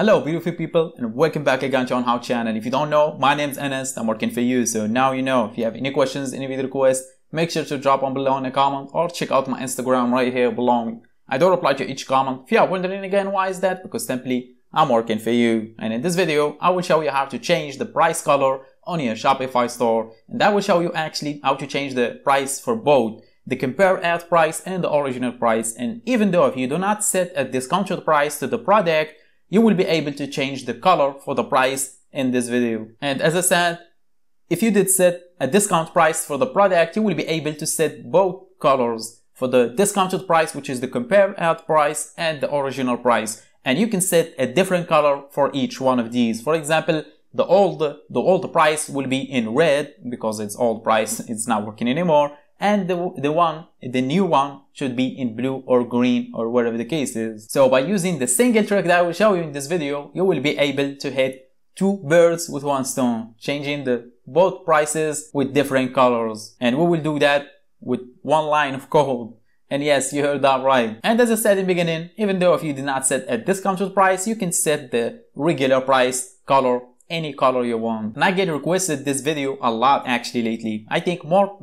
Hello beautiful people, and welcome back again to OnHow channel. If you don't know, my name's Anas. I'm working for you, so now you know. If you have any questions, any video requests, make sure to drop them below in a comment or check out my Instagram right here below me. I do reply to each comment. If you are wondering again why is that, because simply I'm working for you. And in this video I will show you how to change the price color on your Shopify store, and I will show you actually how to change the price for both the compare ad price and the original price. And even though if you do not set a discounted price to the product, you will be able to change the color for the price in this video. And as I said, if you did set a discount price for the product, you will be able to set both colors for the discounted price, which is the compare ad price, and the original price. And you can set a different color for each one of these. For example, the old price will be in red because it's old price, it's not working anymore. And the new one should be in blue or green or whatever the case is. So by using the single trick that I will show you in this video, you will be able to hit two birds with one stone, changing the both prices with different colors. And we will do that with one line of code. And yes, you heard that right. And as I said in the beginning, even though if you did not set a discounted price, you can set the regular price color, any color you want. And I get requested this video a lot actually lately. I think more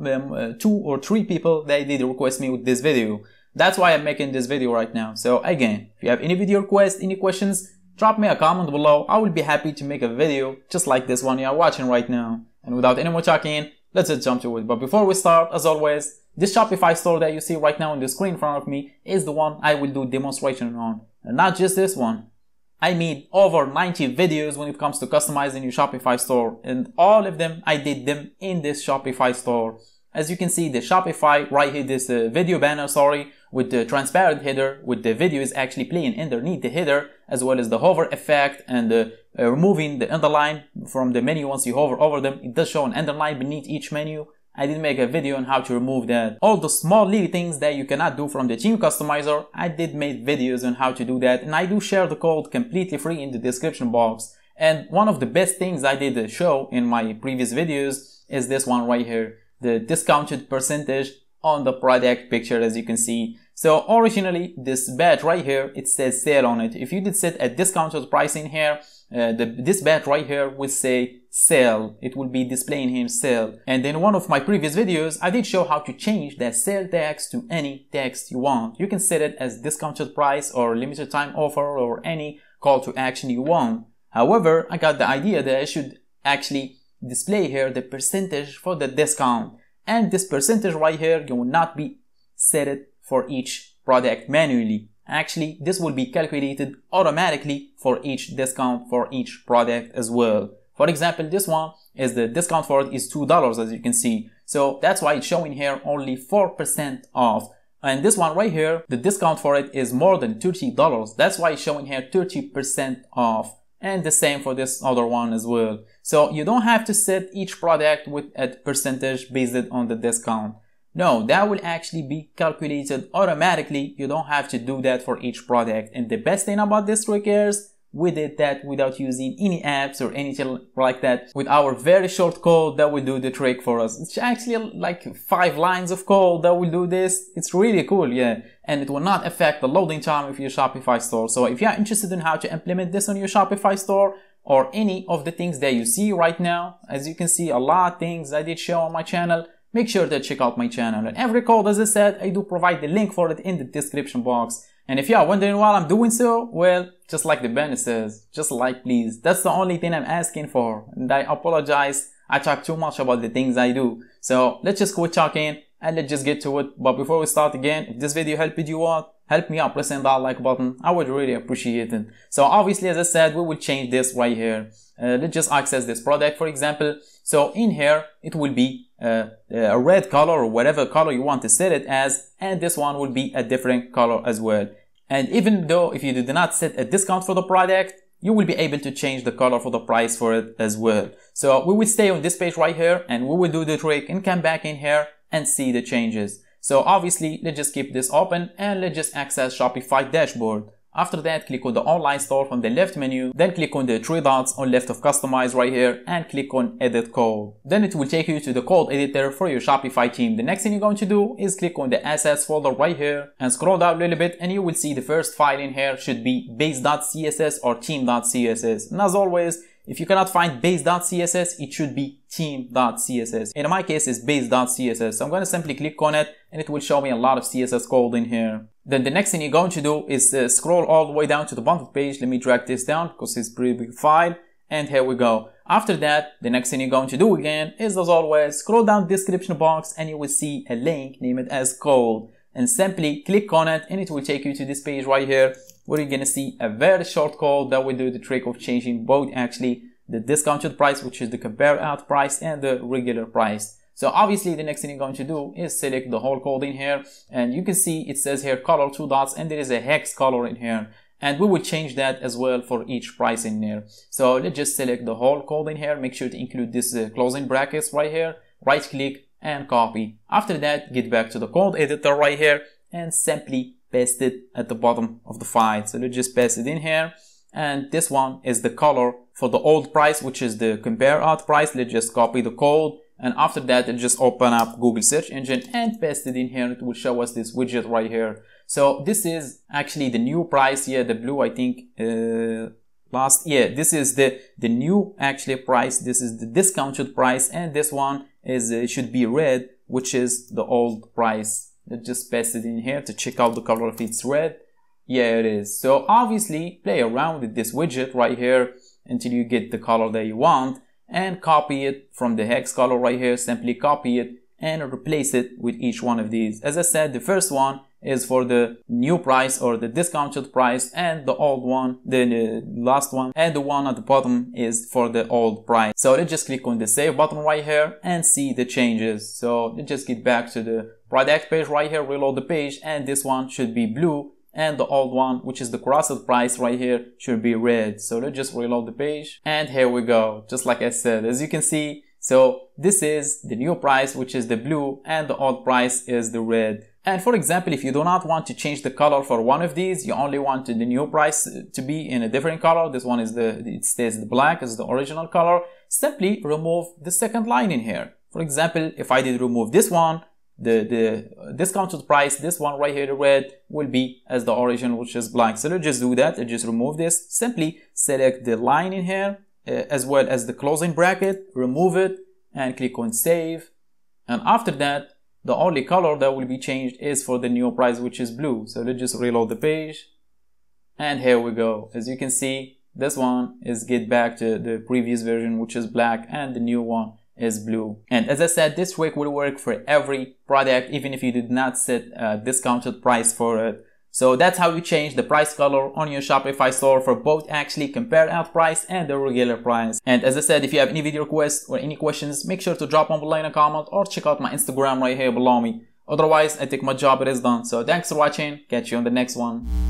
2 or 3 people, they did request me with this video. That's why I'm making this video right now. So again, if you have any video requests, any questions, drop me a comment below. I will be happy to make a video just like this one you are watching right now. And without any more talking, let's just jump to it. But before we start, as always, this Shopify store that you see right now on the screen in front of me is the one I will do demonstration on. And not just this one. I made over 90 videos when it comes to customizing your Shopify store, and all of them I did them in this Shopify store. As you can see, the Shopify right here, this video banner, sorry, with the transparent header, with the video is actually playing underneath the header, as well as the hover effect and removing the underline from the menu. Once you hover over them, it does show an underline beneath each menu. I did make a video on how to remove that. All the small little things that you cannot do from the theme customizer, I did make videos on how to do that, and I do share the code completely free in the description box. And one of the best things I did show in my previous videos is this one right here, the discounted percentage on the product picture, as you can see. So originally this badge right here, it says sale on it. If you did set a discounted price in here, this badge right here will say sale. It will be displaying him sale. And in one of my previous videos, I did show how to change that sale text to any text you want. You can set it as discounted price or limited time offer or any call to action you want. However, I got the idea that I should actually display here the percentage for the discount. And this percentage right here, you will not be set it for each product manually. Actually, this will be calculated automatically for each discount for each product as well. For example, this one is the discount for it is $2, as you can see. So that's why it's showing here only 4% off. And this one right here, the discount for it is more than $30. That's why it's showing here 30% off. And the same for this other one as well. So you don't have to set each product with a percentage based on the discount. No, that will actually be calculated automatically. You don't have to do that for each product. And the best thing about this trick is, we did that without using any apps or anything like that, with our very short code that will do the trick for us. It's actually like 5 lines of code that will do this. It's really cool, yeah. And it will not affect the loading time of your Shopify store. So if you are interested in how to implement this on your Shopify store or any of the things that you see right now, as you can see, a lot of things I did show on my channel. Make sure to check out my channel. And every code, as I said, I do provide the link for it in the description box. And if you are wondering why I'm doing so, well, just like the banner says, just like please. That's the only thing I'm asking for. And I apologize, I talk too much about the things I do. So let's just quit talking and let's just get to it. But before we start again, if this video helped you out, help me out pressing that like button. I would really appreciate it. So obviously, as I said, we will change this right here. Let's just access this product, for example. So in here, it will be a red color or whatever color you want to set it as. And this one will be a different color as well. And even though if you did not set a discount for the product, you will be able to change the color for the price for it as well. So we will stay on this page right here and we will do the trick and come back in here and see the changes. So obviously, let's just keep this open and let's just access Shopify dashboard. After that, click on the online store from the left menu, then click on the three dots on left of customize right here and click on edit code. Then it will take you to the code editor for your Shopify team. The next thing you're going to do is click on the assets folder right here and scroll down a little bit and you will see the first file in here should be base.css or team.css. And as always, if you cannot find base.css, it should be team.css. In my case, it's base.css. So I'm going to simply click on it and it will show me a lot of CSS code in here. Then the next thing you're going to do is scroll all the way down to the bottom page. Let me drag this down because it's a pretty big file. And here we go. After that, the next thing you're going to do again is, as always, scroll down description box and you will see a link named as code. And simply click on it and it will take you to this page right here, where you're gonna see a very short code that will do the trick of changing both actually the discounted price, which is the compare out price, and the regular price. So obviously the next thing you're going to do is select the whole code in here, and you can see it says here color two dots and there is a hex color in here, and we will change that as well for each price in here. So let's just select the whole code in here, make sure to include this closing brackets right here, right click and copy. After that, get back to the code editor right here and simply paste it at the bottom of the file. So let's just paste it in here, and this one is the color for the old price, which is the compare out price. Let's just copy the code, and after that let's just open up Google search engine and paste it in here. It will show us this widget right here. So this is actually the new price here, the blue I think this is the new actually price, this is the discounted price, and this one is should be red, which is the old price. Let's just paste it in here to check out the color if it's red. Yeah, it is. So obviously play around with this widget right here until you get the color that you want, and copy it from the hex color right here. Simply copy it and replace it with each one of these. As I said, the first one is for the new price or the discounted price, and the old one, the last one, and the one at the bottom is for the old price. So let's just click on the save button right here and see the changes. So let's just get back to the product page right here, reload the page, and this one should be blue, and the old one, which is the crossed price right here, should be red. So let's just reload the page, and here we go. Just like I said, as you can see, so this is the new price, which is the blue, and the old price is the red. And for example, if you do not want to change the color for one of these, you only want the new price to be in a different color. This one is it stays the black as the original color. Simply remove the second line in here. For example, if I did remove this one, the discounted price, this one right here, the red, will be as the original, which is black. So let's just do that. Let's just remove this. Simply select the line in here as well as the closing bracket, remove it, and click on save. And after that, the only color that will be changed is for the new price, which is blue. So let's just reload the page. And here we go. As you can see, this one is get back to the previous version, which is black, and the new one is blue. And as I said, this trick will work for every product, even if you did not set a discounted price for it. So that's how you change the price color on your Shopify store for both actually compare out price and the regular price. And as I said, if you have any video requests or any questions, make sure to drop them below in a comment or check out my Instagram right here below me. Otherwise, I take my job it is done. So thanks for watching. Catch you on the next one.